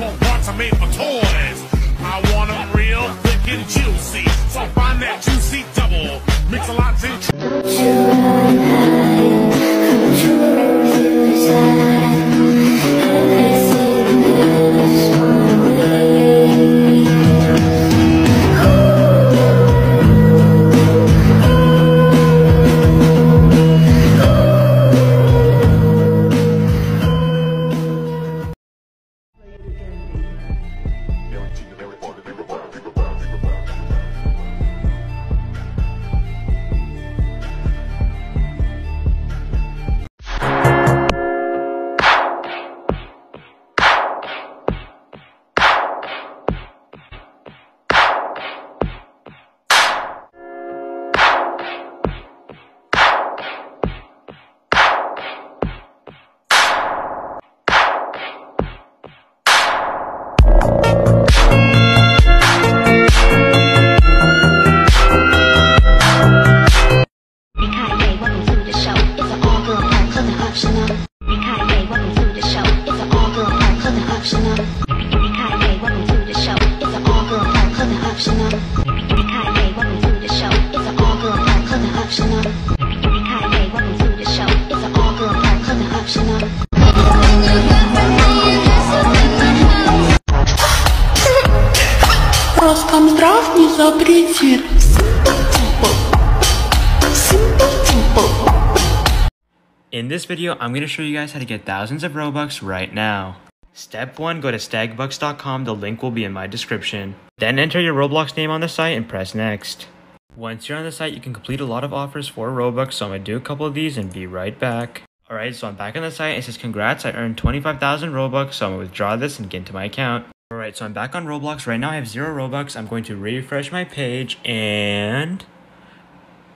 want parts are made for toys. I want them real thick and juicy, so find that juicy double. Mix a lot In this video, I'm going to show you guys how to get thousands of Robux right now. Step 1, go to stagbucks.com, the link will be in my description. Then enter your Roblox name on the site and press next. Once you're on the site, you can complete a lot of offers for Robux, so I'm going to do a couple of these and be right back. Alright, so I'm back on the site. It says congrats, I earned 25,000 Robux, so I'm going to withdraw this and get into my account. Alright, so I'm back on Roblox. Right now I have 0 Robux. I'm going to refresh my page and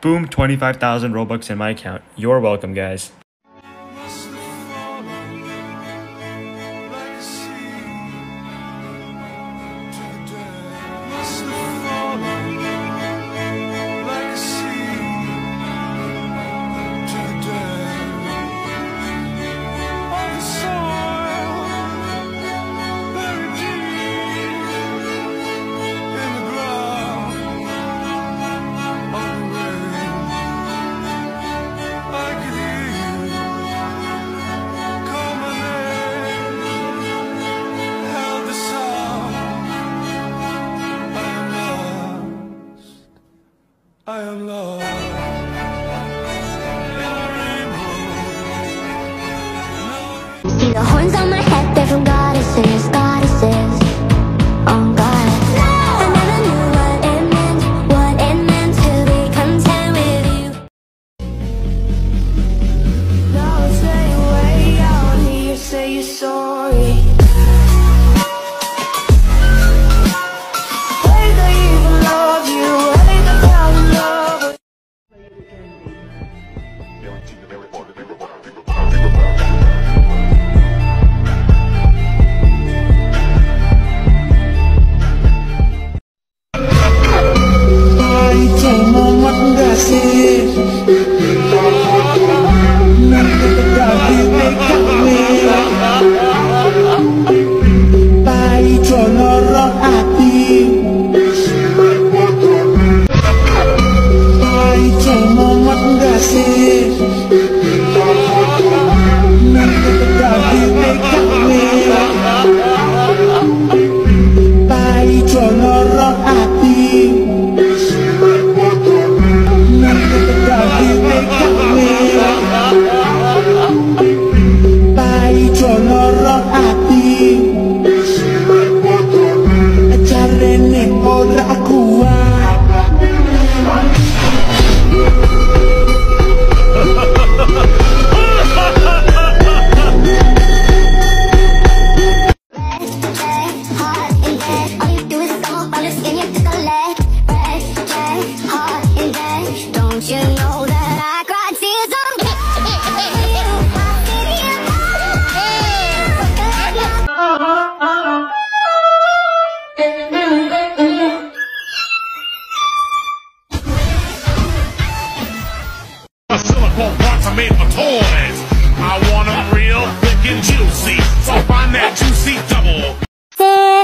boom, 25,000 Robux in my account. You're welcome, guys. I am lost in a rainbow. See the horns on my head, they're from goddesses, goddesses.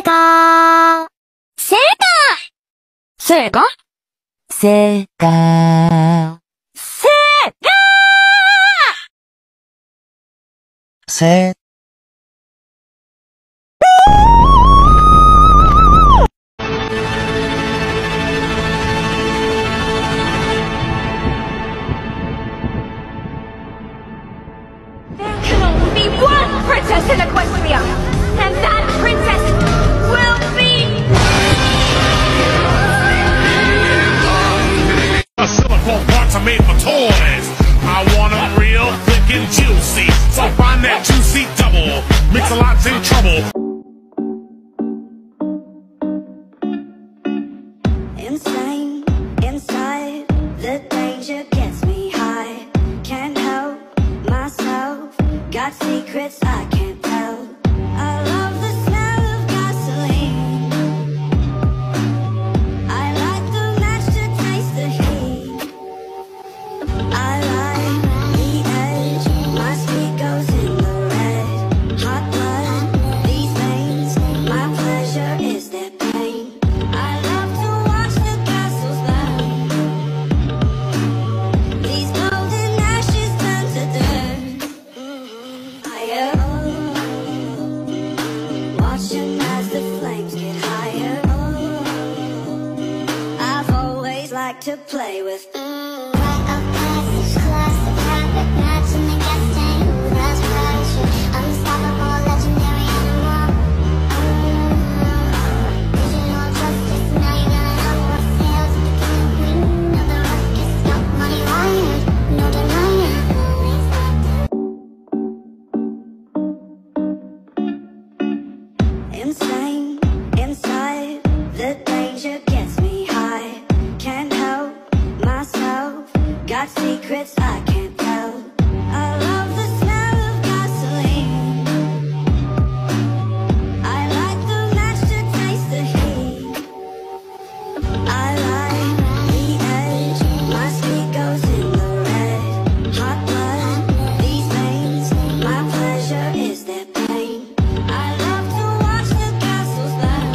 かせかせかせかせかせI want it real thick and juicy, so find that juicy double. Mix-a-lot's in trouble. Insane, inside, the danger gets me high. Can't help myself, got secrets I can't tell. I love the smell of gasoline, I like the match to taste the heat. I like the edge, my speed goes in the red. Hot blood, these veins, my pleasure is their pain. I love to watch the castles burn, these golden ashes turn to dirt. Higher, oh, watching as the flames get higher, oh, I've always liked to play with. Insane, inside, the danger gets me high. Can't help myself, got secrets I can't tell. I love the smell of gasoline, I like the match to taste the heat. I like the edge, my speed goes in the red. Hot blood, these veins, my pleasure is their pain. I love to watch the castles burn,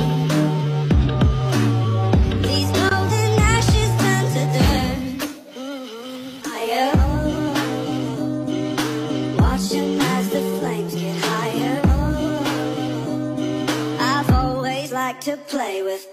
these golden ashes turn to dirt. Higher, oh, watching as the flames get higher, oh, I've always liked to play with.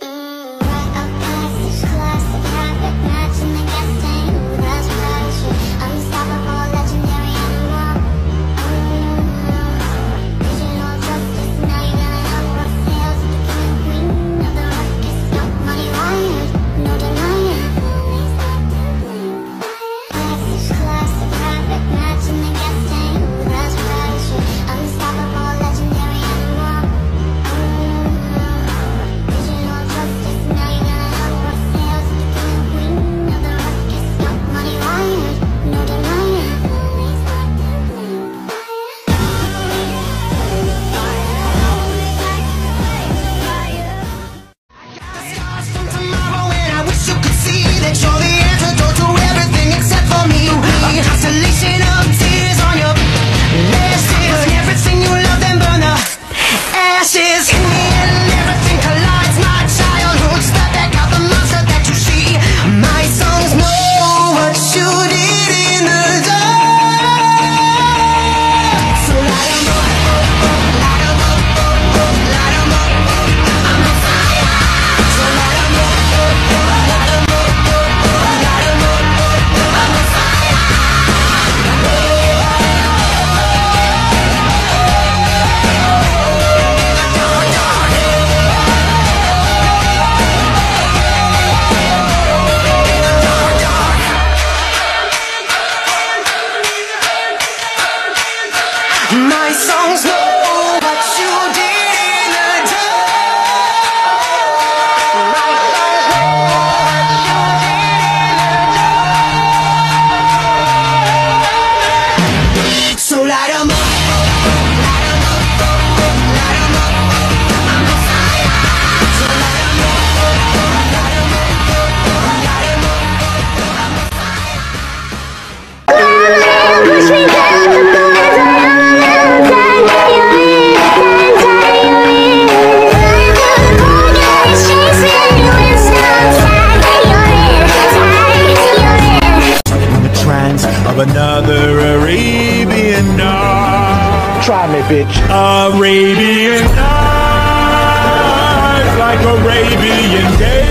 of another Arabian night. Try me, bitch. Arabian night, like Arabian day.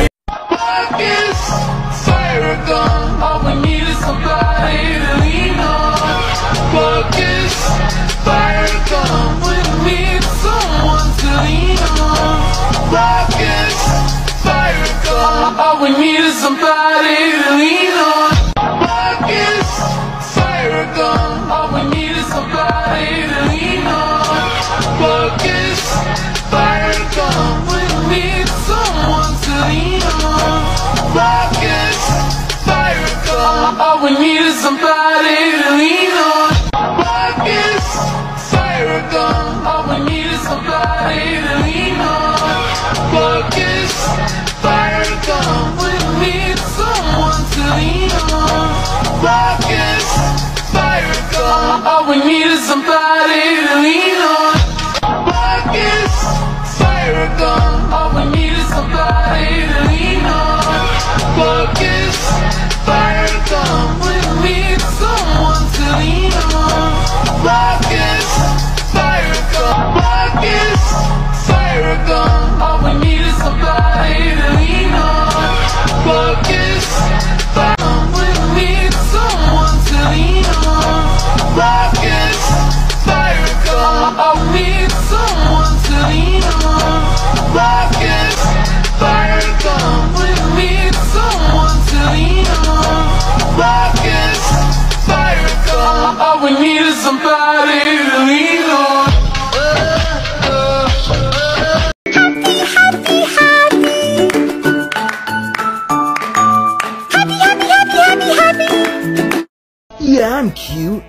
Yeah, I'm cute,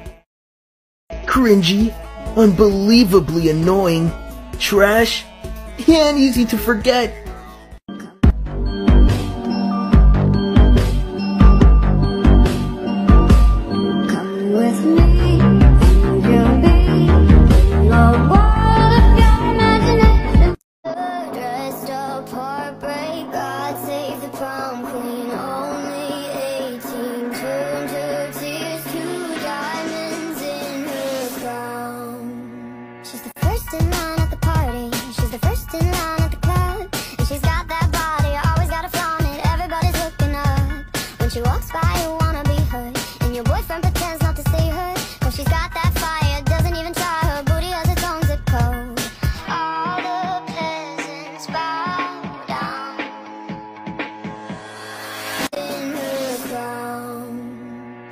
cringy, unbelievably annoying, trash, and easy to forget.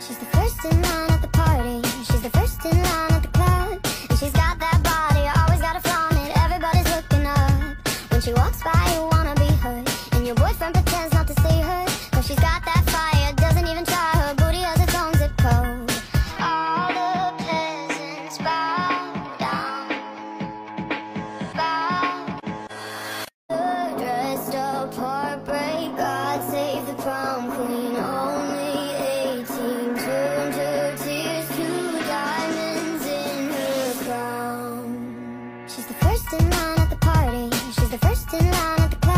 She's the first in line at the party. She's the first in line at the club.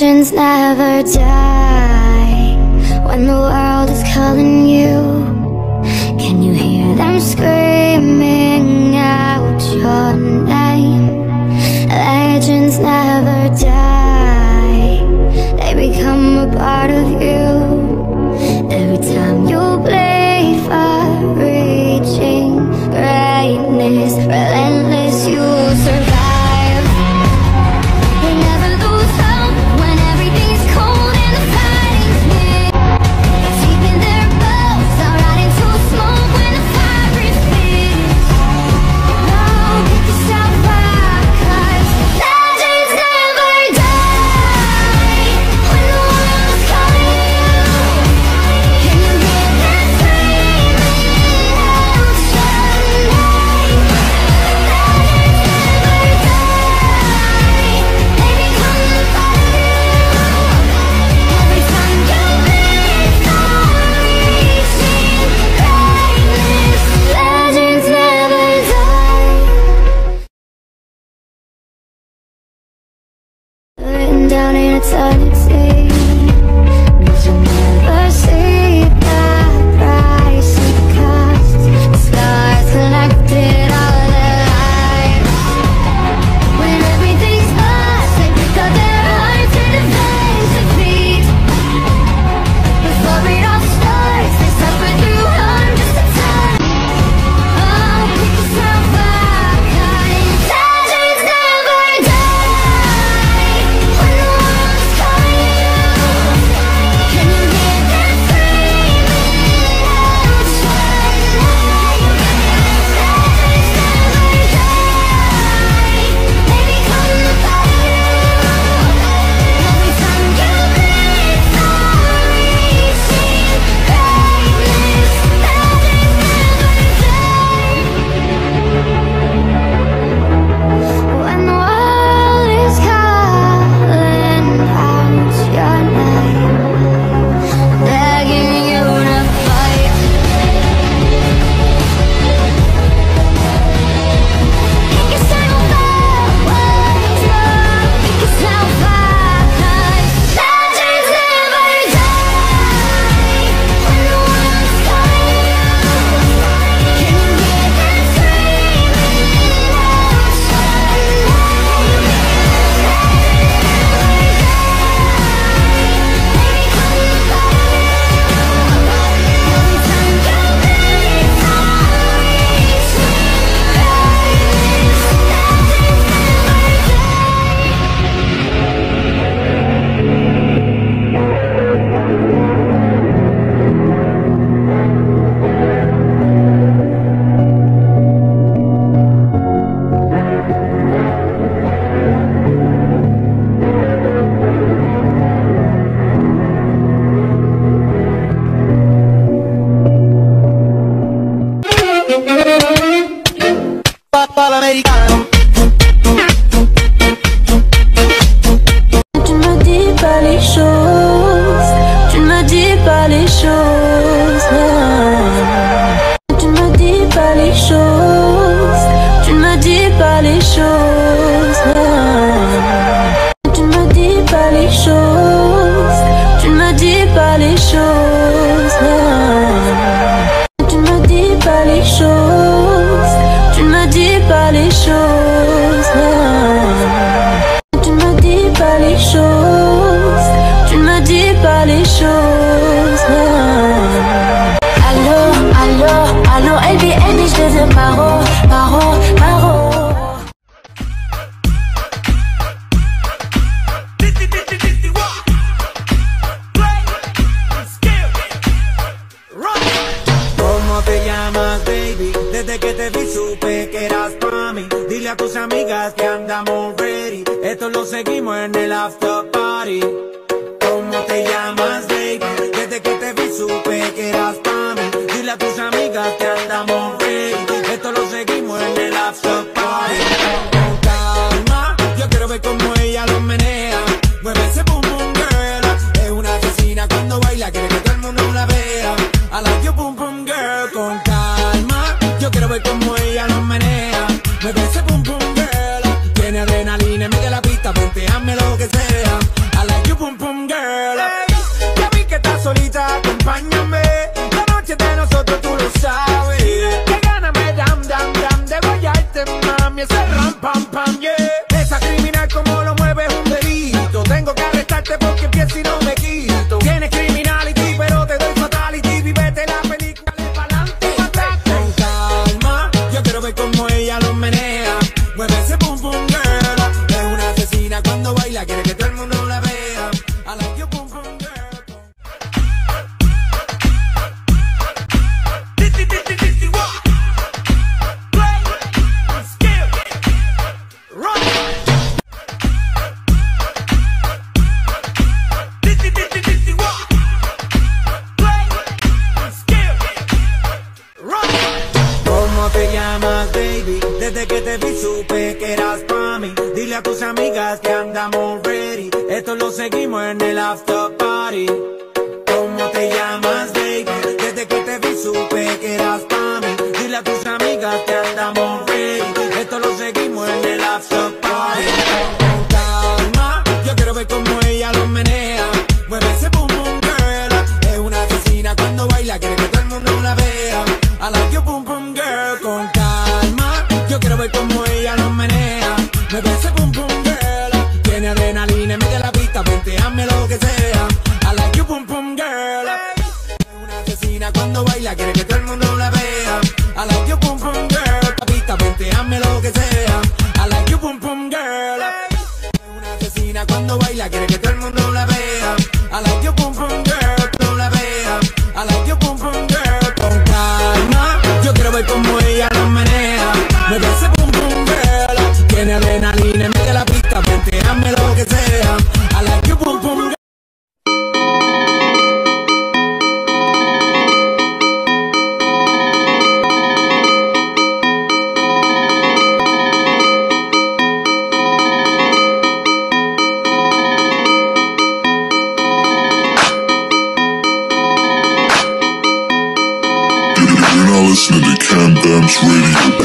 legends never die. When the world is calling you, can you hear them screaming out your name? Legends never die. They become a part of you. Every time you play for reaching greatness, relentless, you survive. Adrenalina, mete la pista, ponteame lo que sea. I like you, dile a tus amigas que andamos ready. Esto lo seguimos en el after party. ¿Cómo te llamas, baby? Desde que te vi supe que eras pa' mí. Dile a tus amigas que andamos ready. Esto lo seguimos en el after party. Calma, yo quiero ver cómo ella lo menea. Mueve ese boom boom girl. Es una asesina cuando baila, quiere que todo el mundo la vea. I like your boom boom girl. Con calma, yo quiero ver cómo ella lo menea. Me parece pum pum girl. Tiene adrenalina, mete la pista, venteame lo que sea. I like you pum pum girl. Es una asesina cuando baila, quiere que todo el mundo la vea. I like you pum pum girl. La pista, venteame lo que sea. I like you pum pum girl. Es una asesina cuando baila, quiere que todo el mundo la vea. I like you pum pum girl. No la vea. I like you pum pum girl. Con calma, yo quiero ver cómo ella lo menea. Me parece pum pum girl. Tiene adrenalina, mete la pista, vente, hazme lo que sea. I like you, boom, boom. You're not listening to Cam Bam's radio.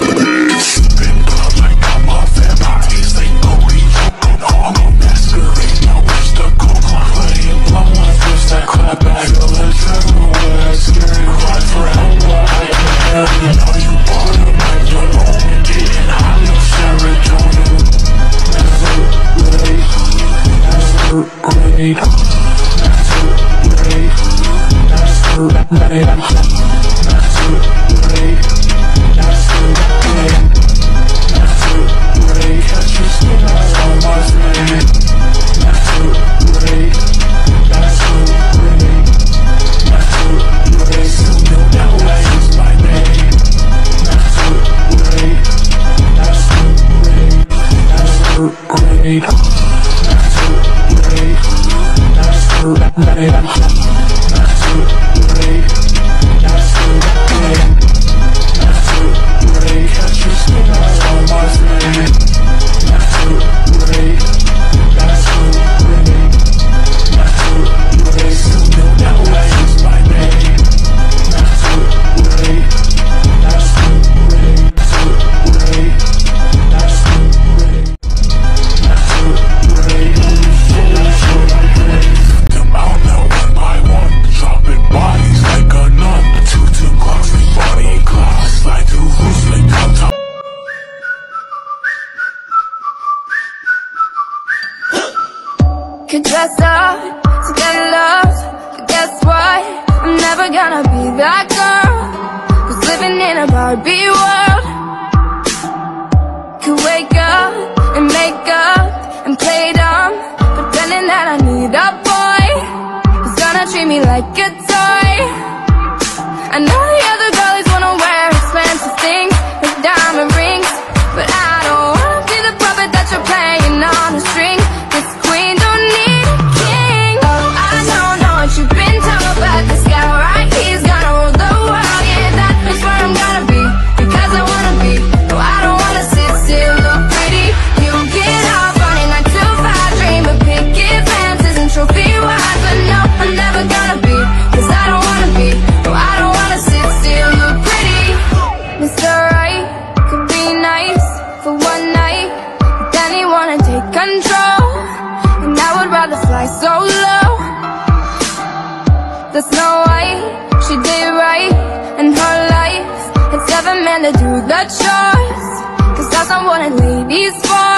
Could dress up to get lost, but guess what? I'm never gonna be that girl who's living in a Barbie world. Could wake up and make up and play dumb, pretending that I need a boy who's gonna treat me like a toy. I know the other girls wanna wear expensive things with diamond rings, but I don't wanna be the puppet that you're playing on a string. Snow White, she did right in her life. It's 7 men that do the chores, 'cause that's not what a lady's for.